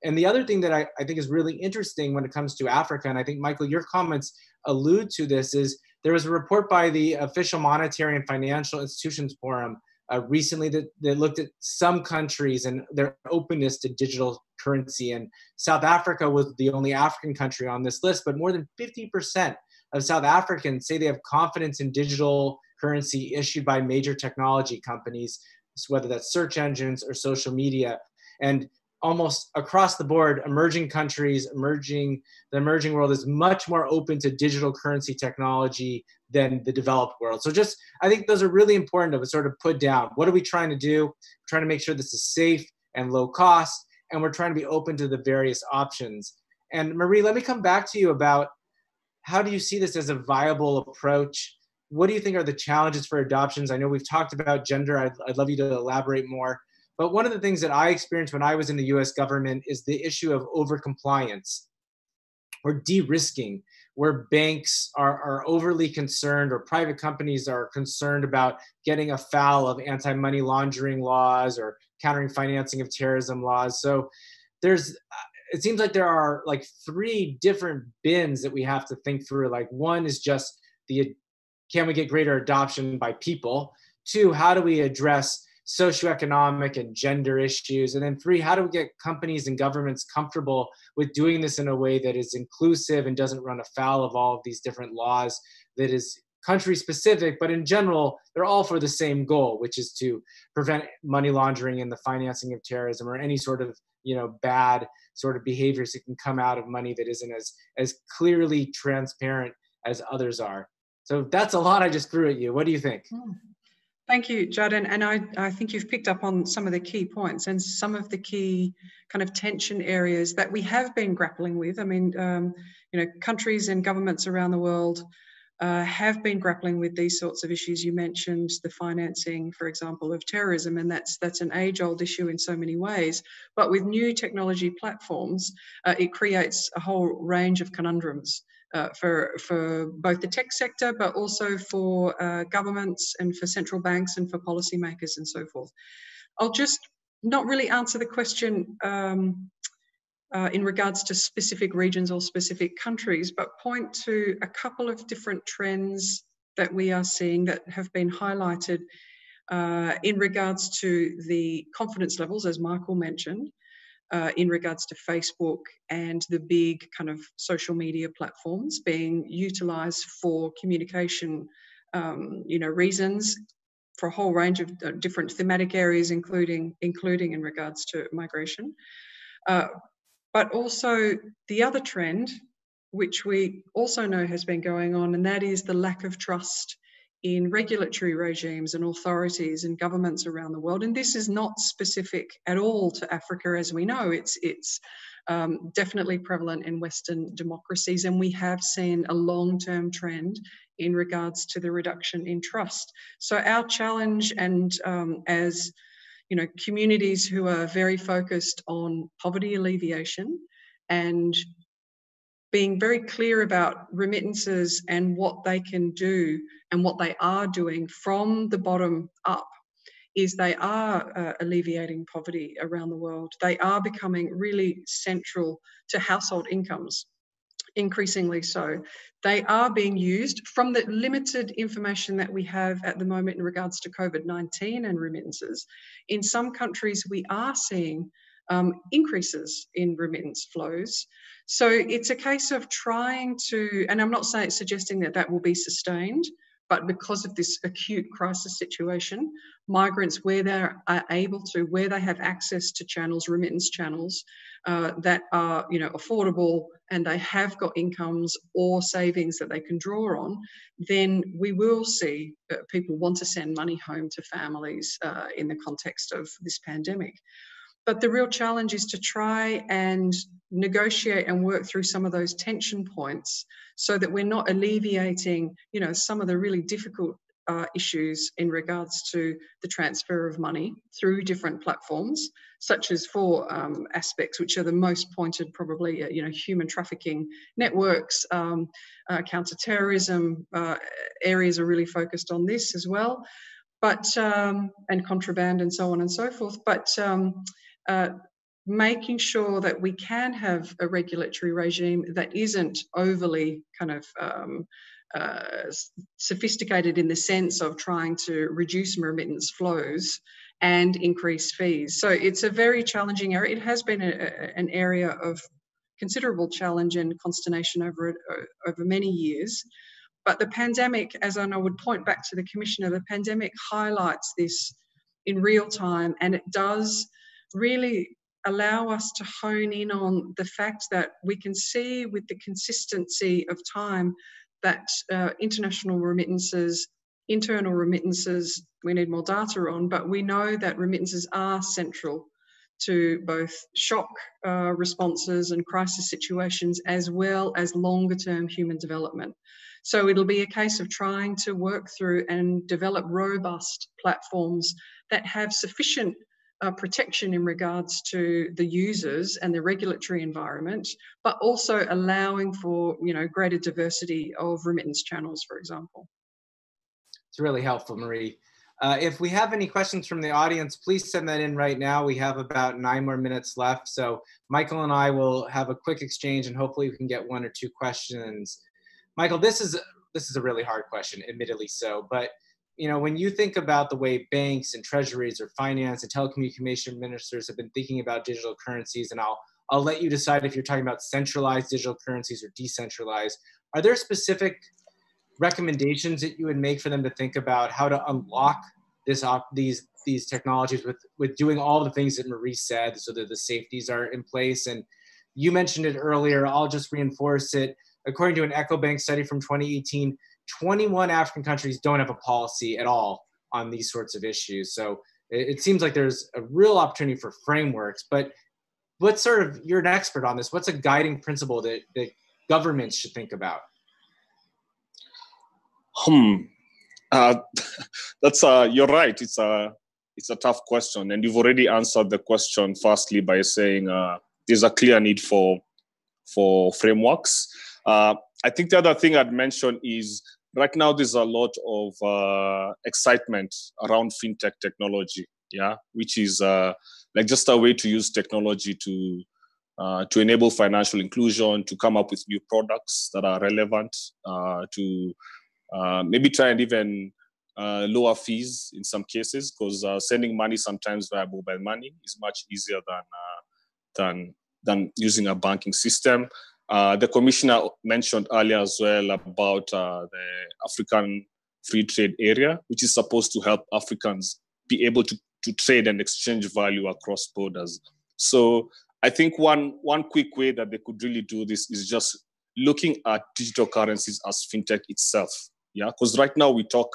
And the other thing that I, I think is really interesting when it comes to Africa, and I think, Michael, your comments allude to this, is there was a report by the Official Monetary and Financial Institutions Forum uh, recently that, that looked at some countries and their openness to digital currency. And South Africa was the only African country on this list, but more than fifty percent of South Africans say they have confidence in digital currency issued by major technology companies, so whether that's search engines or social media. And almost across the board, emerging countries, emerging, the emerging world is much more open to digital currency technology than the developed world. So just, I think those are really important to sort of put down. What are we trying to do? We're trying to make sure this is safe and low cost, and we're trying to be open to the various options. And Marie, let me come back to you about how do you see this as a viable approach? What do you think are the challenges for adoptions? I know we've talked about gender. I'd, I'd love you to elaborate more. But one of the things that I experienced when I was in the U S government is the issue of overcompliance or de-risking, where banks are, are overly concerned or private companies are concerned about getting afoul of anti-money laundering laws or countering financing of terrorism laws. So there's, it seems like there are like three different bins that we have to think through. Like one is just the, can we get greater adoption by people? Two, how do we address socioeconomic and gender issues? And then three, how do we get companies and governments comfortable with doing this in a way that is inclusive and doesn't run afoul of all of these different laws that is country specific, but in general, they're all for the same goal, which is to prevent money laundering and the financing of terrorism or any sort of, you know, bad sort of behaviors that can come out of money that isn't as, as clearly transparent as others are. So that's a lot I just threw at you. What do you think? Hmm. Thank you, Judd, and, and I, I think you've picked up on some of the key points and some of the key kind of tension areas that we have been grappling with. I mean, um, you know, countries and governments around the world uh, have been grappling with these sorts of issues. You mentioned the financing, for example, of terrorism, and that's, that's an age-old issue in so many ways. But with new technology platforms, uh, it creates a whole range of conundrums. Uh, for, for both the tech sector, but also for uh, governments and for central banks and for policymakers and so forth. I'll just not really answer the question um, uh, in regards to specific regions or specific countries, but point to a couple of different trends that we are seeing that have been highlighted uh, in regards to the confidence levels, as Michael mentioned, Uh, in regards to Facebook and the big kind of social media platforms being utilised for communication, um, you know, reasons for a whole range of different thematic areas, including including in regards to migration. Uh, but also the other trend, which we also know has been going on, and that is the lack of trust in regulatory regimes and authorities and governments around the world. And this is not specific at all to Africa, as we know. It's, it's um, definitely prevalent in Western democracies, and we have seen a long-term trend in regards to the reduction in trust. So our challenge, and um, as you know, communities who are very focused on poverty alleviation and being very clear about remittances and what they can do and what they are doing from the bottom up, is they are uh, alleviating poverty around the world. They are becoming really central to household incomes, increasingly so. They are being used, from the limited information that we have at the moment in regards to COVID nineteen and remittances. In some countries, we are seeing um, increases in remittance flows. So it's a case of trying to, and I'm not saying, suggesting that that will be sustained, but because of this acute crisis situation, migrants, where they are able to, where they have access to channels, remittance channels uh, that are, you know, affordable, and they have got incomes or savings that they can draw on, then we will see uh, people want to send money home to families uh, in the context of this pandemic. But the real challenge is to try and negotiate and work through some of those tension points so that we're not alleviating, you know, some of the really difficult uh, issues in regards to the transfer of money through different platforms, such as for um, aspects which are the most pointed probably at, you know, human trafficking networks, um, uh, counter-terrorism uh, areas are really focused on this as well, but, um, and contraband and so on and so forth. But um, Uh, making sure that we can have a regulatory regime that isn't overly kind of um, uh, sophisticated in the sense of trying to reduce remittance flows and increase fees. So it's a very challenging area. It has been a, a, an area of considerable challenge and consternation over, it, over many years. But the pandemic, as I know, would point back to the Commissioner, the pandemic highlights this in real time, and it does really allow us to hone in on the fact that we can see with the consistency of time that uh, international remittances, internal remittances, we need more data on, but we know that remittances are central to both shock uh, responses and crisis situations, as well as longer term human development. So it'll be a case of trying to work through and develop robust platforms that have sufficient Uh, protection in regards to the users and the regulatory environment, but also allowing for, you know, greater diversity of remittance channels, for example. It's really helpful, Marie. Uh, if we have any questions from the audience, please send that in right now. We have about nine more minutes left, so Michael and I will have a quick exchange, and hopefully we can get one or two questions. Michael, this is this is a really hard question, admittedly so, but you know, when you think about the way banks and treasuries or finance and telecommunication ministers have been thinking about digital currencies, and I'll, I'll let you decide if you're talking about centralized digital currencies or decentralized, are there specific recommendations that you would make for them to think about how to unlock this op these, these technologies with, with doing all the things that Marie said so that the safeties are in place? And you mentioned it earlier, I'll just reinforce it. According to an EcoBank study from twenty eighteen, twenty-one African countries don't have a policy at all on these sorts of issues. So it seems like there's a real opportunity for frameworks, but what's sort of, you're an expert on this, what's a guiding principle that, that governments should think about? Hmm, uh, that's, uh, you're right, it's a, it's a tough question. And you've already answered the question firstly by saying uh, there's a clear need for, for frameworks. Uh, I think the other thing I'd mention is right now there's a lot of uh, excitement around fintech technology, yeah, which is uh, like just a way to use technology to uh, to enable financial inclusion, to come up with new products that are relevant, uh, to uh, maybe try and even uh, lower fees in some cases, because uh, sending money sometimes via mobile money is much easier than uh, than than using a banking system. Uh, the Commissioner mentioned earlier as well about uh, the African Free Trade Area, which is supposed to help Africans be able to, to trade and exchange value across borders. So I think one, one quick way that they could really do this is just looking at digital currencies as fintech itself. Yeah, because right now we talk,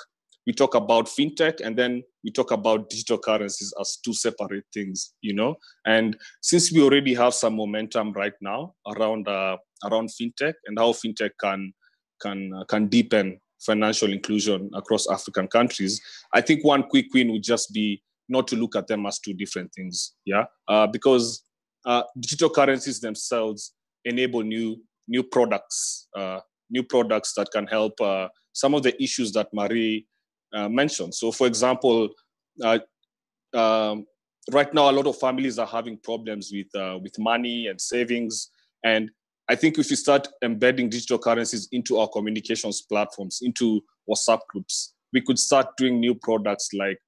we talk about fintech and then we talk about digital currencies as two separate things, you know. And since we already have some momentum right now around uh, around fintech and how fintech can can uh, can deepen financial inclusion across African countries, I think one quick win would just be not to look at them as two different things, yeah, uh, because uh, digital currencies themselves enable new new products, uh, new products that can help uh, some of the issues that Marie uh, mentioned. So for example, uh, um, right now, a lot of families are having problems with, uh, with money and savings. And I think if we start embedding digital currencies into our communications platforms, into WhatsApp groups, we could start doing new products like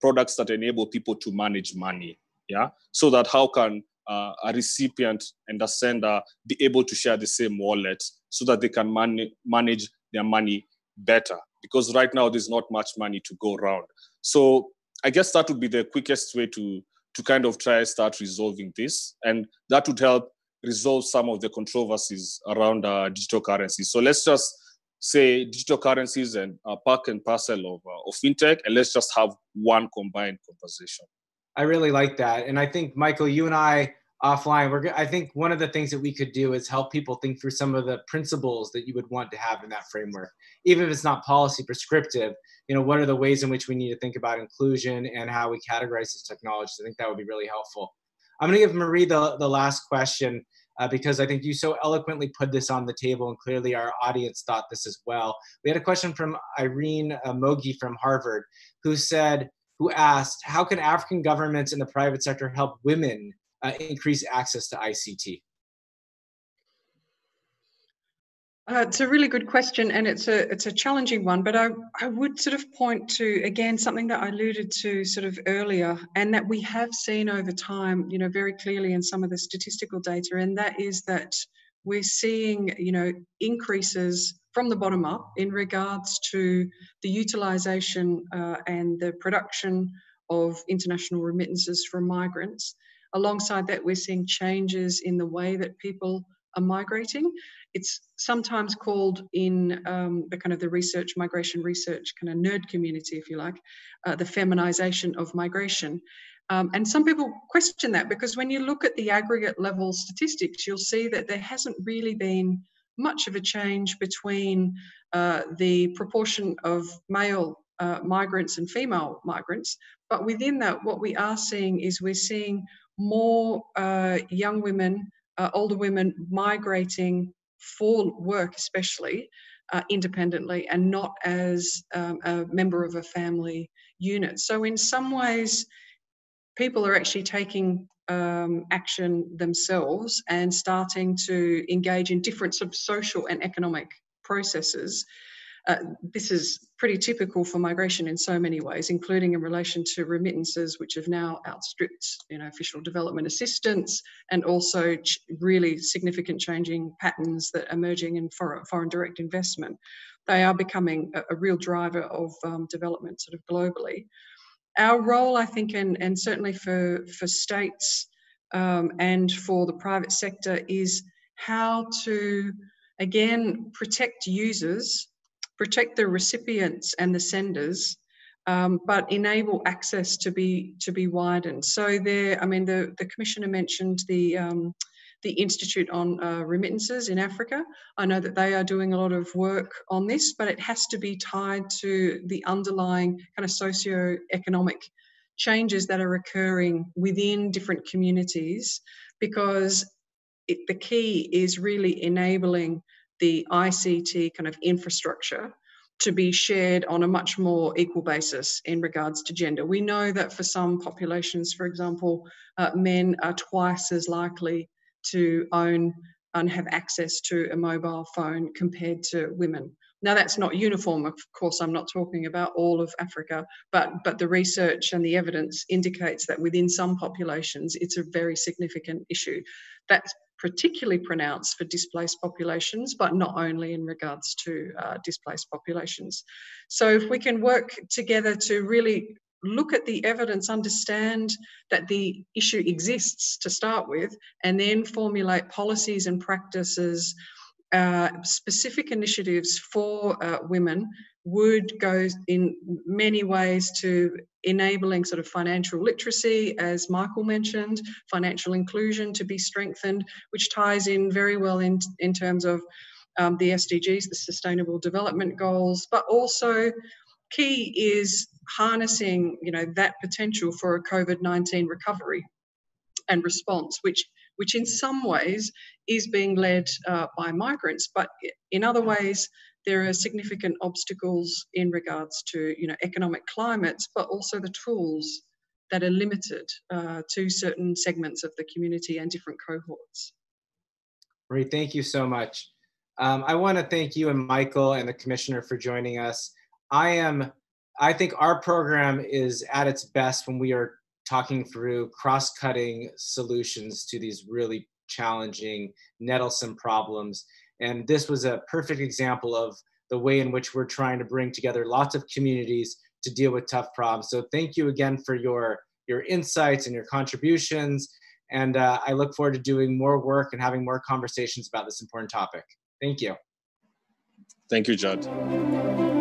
products that enable people to manage money. Yeah. So that how can uh, a recipient and a sender be able to share the same wallet so that they can man manage their money better? Because right now there's not much money to go around. So I guess that would be the quickest way to, to kind of try and start resolving this. And that would help resolve some of the controversies around uh, digital currencies. So let's just say digital currencies and uh, pack and parcel of, uh, of fintech, and let's just have one combined conversation. I really like that. And I think, Michael, you and I offline, we're, I think one of the things that we could do is help people think through some of the principles that you would want to have in that framework. Even if it's not policy prescriptive, you know, what are the ways in which we need to think about inclusion and how we categorize this technology? I think that would be really helpful. I'm going to give Marie the, the last question uh, because I think you so eloquently put this on the table, and clearly our audience thought this as well. We had a question from Irene uh, Mogi from Harvard, who said, who asked, how can African governments in the private sector help women uh, increase access to I C T? Uh, it's a really good question, and it's a it's a challenging one, but I, I would sort of point to, again, something that I alluded to sort of earlier, and that we have seen over time, you know, very clearly in some of the statistical data, and that is that we're seeing, you know, increases from the bottom up in regards to the utilisation uh, and the production of international remittances from migrants. Alongside that, we're seeing changes in the way that people are migrating. It's sometimes called in um, the kind of the research, migration research, kind of nerd community, if you like, uh, the feminization of migration. Um, and some people question that, because when you look at the aggregate level statistics, you'll see that there hasn't really been much of a change between uh, the proportion of male uh, migrants and female migrants. But within that, what we are seeing is we're seeing more uh, young women, Uh, older women migrating for work, especially uh, independently, and not as um, a member of a family unit. So in some ways, people are actually taking um, action themselves and starting to engage in different sort of social and economic processes. Uh, this is pretty typical for migration in so many ways, including in relation to remittances, which have now outstripped, you know, official development assistance, and also ch really significant changing patterns that are emerging in for foreign direct investment. They are becoming a, a real driver of um, development sort of globally. Our role, I think, and, and certainly for, for states um, and for the private sector, is how to, again, protect users, protect the recipients and the senders, um, but enable access to be to be widened. So there, I mean, the, the Commissioner mentioned the, um, the Institute on uh, Remittances in Africa. I know that they are doing a lot of work on this, but it has to be tied to the underlying kind of socio-economic changes that are occurring within different communities, because it, the key is really enabling the I C T kind of infrastructure to be shared on a much more equal basis in regards to gender. We know that for some populations, for example, uh, men are twice as likely to own and have access to a mobile phone compared to women. Now, that's not uniform, of course. I'm not talking about all of Africa, but, but the research and the evidence indicates that within some populations, it's a very significant issue. That's particularly pronounced for displaced populations, but not only in regards to uh, displaced populations. So if we can work together to really look at the evidence, understand that the issue exists to start with, and then formulate policies and practices, uh, specific initiatives for uh, women, would go in many ways to enabling sort of financial literacy, as Michael mentioned, financial inclusion to be strengthened, which ties in very well in, in terms of um, the S D Gs, the Sustainable Development Goals, but also key is harnessing, you know, that potential for a COVID nineteen recovery and response, which which in some ways is being led uh, by migrants, but in other ways there are significant obstacles in regards to, you know, economic climates, but also the tools that are limited uh, to certain segments of the community and different cohorts. Marie, thank you so much. Um, I want to thank you and Michael and the Commissioner for joining us. I am, I think our program is at its best when we are talking through cross-cutting solutions to these really challenging, nettlesome problems. And this was a perfect example of the way in which we're trying to bring together lots of communities to deal with tough problems. So thank you again for your, your insights and your contributions. And uh, I look forward to doing more work and having more conversations about this important topic. Thank you. Thank you, Judd.